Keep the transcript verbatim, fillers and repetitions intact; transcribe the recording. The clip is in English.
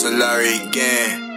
Mezulari again.